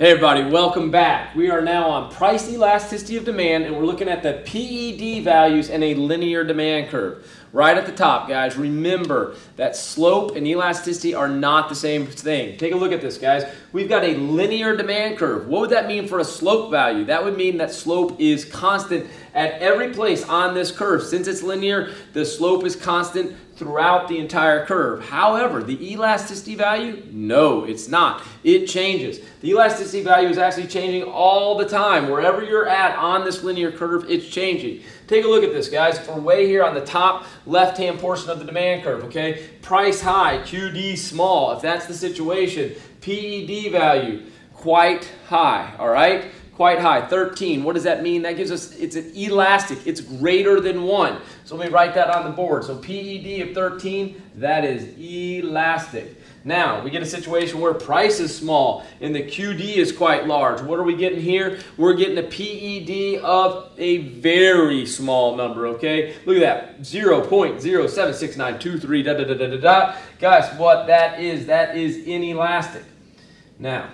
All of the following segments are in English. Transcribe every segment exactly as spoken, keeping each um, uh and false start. Hey everybody, welcome back. We are now on price elasticity of demand, and we're looking at the P E D values and a linear demand curve. Right at the top, guys, remember that slope and elasticity are not the same thing. Take a look at this, guys. We've got a linear demand curve. What would that mean for a slope value? That would mean that slope is constant at every place on this curve. Since it's linear, the slope is constant throughout the entire curve. However, the elasticity value, no, it's not. It changes. The elasticity value is actually changing all the time. Wherever you're at on this linear curve, it's changing. Take a look at this, guys. If we're way here on the top left-hand portion of the demand curve, okay? Price high, Q D small. If that's the situation, P E D value, quite high, all right? Quite high, thirteen. What does that mean? That gives us, it's an elastic, it's greater than one. So let me write that on the board. So P E D of thirteen, that is elastic. Now, we get a situation where price is small and the Q D is quite large. What are we getting here? We're getting a P E D of a very small number, okay? Look at that, zero point zero seven six nine two three, da da da da da da. Guys, what that is, that is inelastic. Now,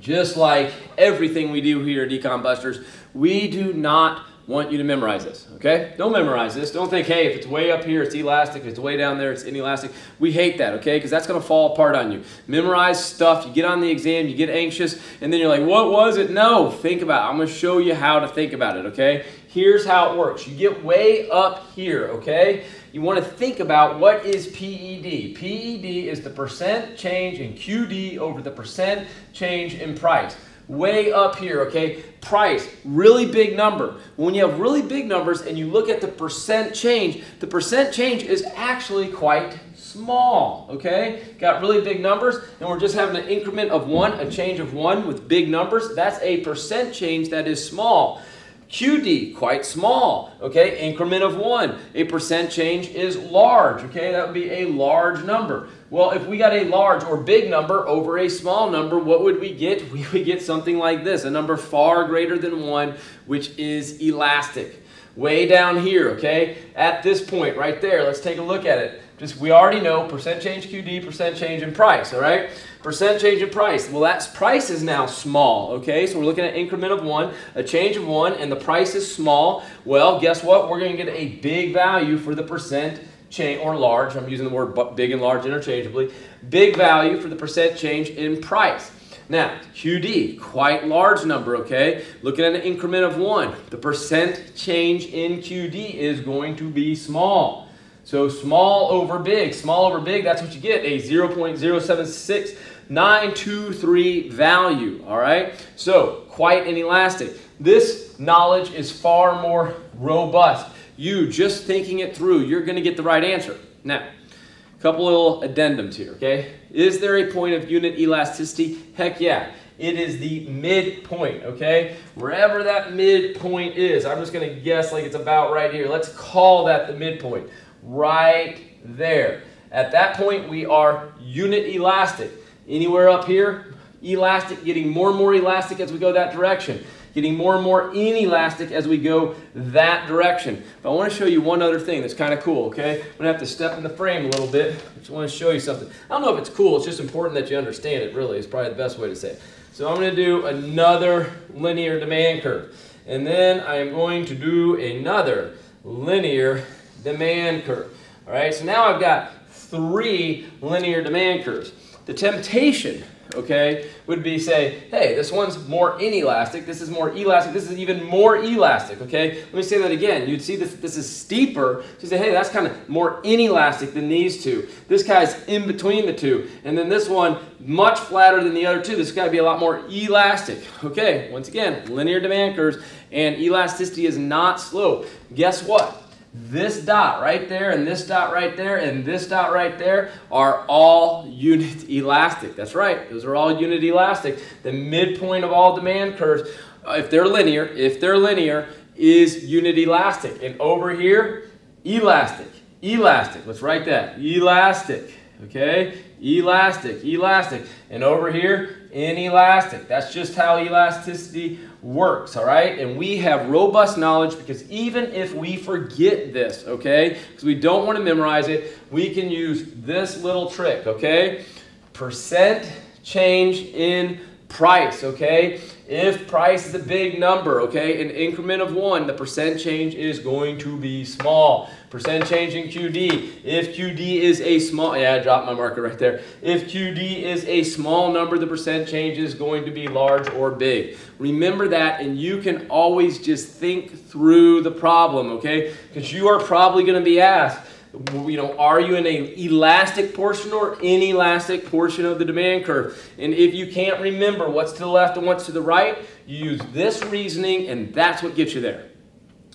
just like everything we do here at Econbusters, we do not want you to memorize this, okay? Don't memorize this. Don't think, hey, if it's way up here, it's elastic. If it's way down there, it's inelastic. We hate that, okay? Because that's going to fall apart on you. Memorize stuff. You get on the exam, you get anxious, and then you're like, what was it? No, think about it. I'm going to show you how to think about it, okay? Here's how it works. You get way up here, okay? You want to think about what is P E D. P E D is the percent change in Q D over the percent change in price. Way up here, okay? Price, really big number. When you have really big numbers and you look at the percent change, the percent change is actually quite small, okay? Got really big numbers, and we're just having an increment of one, a change of one with big numbers. That's a percent change that is small. Q D, quite small, okay? Increment of one. A percent change is large, okay? That would be a large number. Well, if we got a large or big number over a small number, what would we get? We would get something like this, a number far greater than one, which is elastic. Way down here, okay? At this point right there, let's take a look at it. Just, we already know percent change Q D, percent change in price, all right? Percent change in price. Well, that's price is now small, okay? So we're looking at increment of one, a change of one, and the price is small. Well, guess what? We're gonna get a big value for the percent change, or large. I'm using the word big and large interchangeably. Big value for the percent change in price. Now, Q D, quite large number, okay? Looking at an increment of one, the percent change in Q D is going to be small. So small over big, small over big, that's what you get, a zero point zero seven six nine two three value, all right? So quite inelastic. This knowledge is far more robust. You just thinking it through, you're gonna get the right answer. Now, a couple little addendums here, okay? Is there a point of unit elasticity? Heck yeah. It is the midpoint, okay? Wherever that midpoint is, I'm just gonna guess like it's about right here. Let's call that the midpoint. Right there. At that point, we are unit elastic. Anywhere up here, elastic, getting more and more elastic as we go that direction. Getting more and more inelastic as we go that direction. But I want to show you one other thing that's kind of cool, okay? I'm gonna have to step in the frame a little bit. I just want to show you something. I don't know if it's cool, it's just important that you understand it, really. It's probably the best way to say it. So I'm gonna do another linear demand curve. And then I am going to do another linear demand curve. All right, so now I've got three linear demand curves. The temptation, okay, would be say, hey, this one's more inelastic, this is more elastic, this is even more elastic, okay? Let me say that again. You'd see this, this is steeper, so you say, hey, that's kind of more inelastic than these two. This guy's in between the two, and then this one, much flatter than the other two. This guy'd be a lot more elastic, okay? Once again, linear demand curves, and elasticity is not slope. Guess what? This dot right there, and this dot right there, and this dot right there are all unit elastic. That's right, those are all unit elastic. The midpoint of all demand curves, if they're linear, if they're linear, is unit elastic. And over here, elastic, elastic. Let's write that, elastic, okay? Elastic, elastic. And over here, inelastic. That's just how elasticity works, all right? And we have robust knowledge because even if we forget this, okay, because we don't want to memorize it, we can use this little trick, okay? Percent change in price, okay? If price is a big number, okay, an increment of one, the percent change is going to be small. Percent change in Q D, if Q D is a small, yeah, I dropped my marker right there. If Q D is a small number, the percent change is going to be large or big. Remember that, and you can always just think through the problem, okay? Because you are probably gonna be asked, you know, are you in an elastic portion or inelastic portion of the demand curve? And if you can't remember what's to the left and what's to the right, you use this reasoning, and that's what gets you there.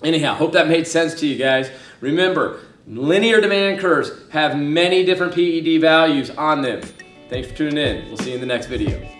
Anyhow, hope that made sense to you guys. Remember, linear demand curves have many different P E D values on them. Thanks for tuning in. We'll see you in the next video.